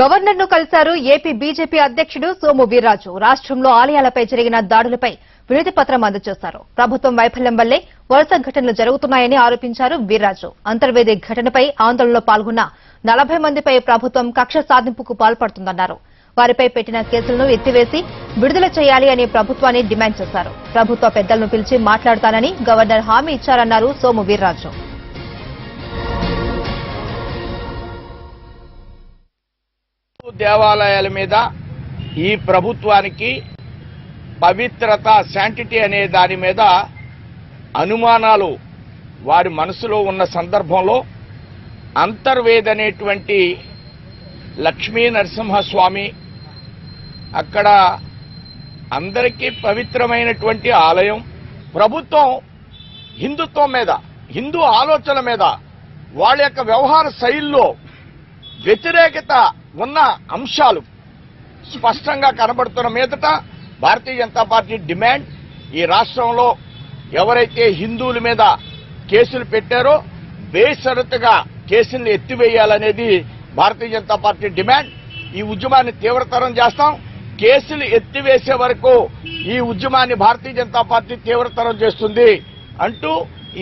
గవర్నర్‌ను కలిశారు AP BJP అధ్యక్షుడు సోము వీర్రాజు రాష్ట్రంలో ఆలయాలపై జరిగిన దాడులపై వినతి పత్రం అందజేశారు ప్రభుత్వం వైఫల్యం వల్లే వరుస ఘటనలు జరుగుతున్నాయని ఆరోపించారు వీర్రాజు అంతర్వేది ఘటనపై ఆందోళనలో పాల్గొన్న 40 మందిపై ప్రభుత్వం కక్ష సాధింపుకు పాల్పడుతుందన్నారు వారిపై పెట్టిన కేసులను ఎత్తివేసి విడుదల చేయాలి అని ప్రభుత్వాన్ని డిమాండ్ చేశారు ప్రభుత్వ పెద్దలను పిలిచి మాట్లాడతానని గవర్నర్ హామీ ఇచ్చారన్నారు సోము వీర్రాజు దేవాలయాల మీద ఈ ప్రభుత్వానికి పవిత్రత శాంటిటీ అనే దాని మీద అనుమానాలు వారి మనసులో ఉన్న సందర్భంలో అంతర్వేది అనేటువంటి లక్ష్మీ నరసింహస్వామి అక్కడ అందరికీ పవిత్రమైనటువంటి ఆలయం ప్రభుత్వం హిందుత్వం మీద హిందూ ఆలోచన మీద వాళ్ళ యొక్క వ్యవహార శైలిలో వ్యతిరేకత ఉన్న అంశాలు స్పష్టంగా కనబడుతున్న మీదట భారతీయ జనతా పార్టీ డిమాండ్ ఈ రాష్ట్రంలో ఎవరైతే హిందువుల మీద కేసులు పెట్టారో బేషరతుగా కేసులను ఎత్తివేయాలనేది భారతీయ జనతా పార్టీ డిమాండ్ ఈ ఉద్యమాన్ని తీవ్రతరం చేస్తాం కేసులు ఎత్తివేసే వరకు ఈ ఉద్యమాన్ని భారతీయ జనతా పార్టీ తీవ్రతరం చేస్తుంది అంటూ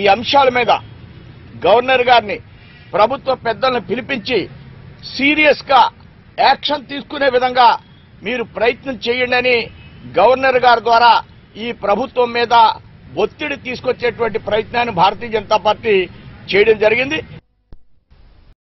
ఈ అంశాల మీద గవర్నర్ గారిని ప్రభుత్వ పెద్దలను పిలిపించి సీరియస్ గా యాక్షన్ తీసుకునే విధంగా మీరు ప్రయత్నం చేయండి అని గవర్నర్ గారి ద్వారా ఈ ప్రభుత్వం మీద ఒత్తిడి తీసుకొచ్చేటువంటి ప్రయత్నాన్ని భారతీయ జనతా పార్టీ చేయడం జరిగింది।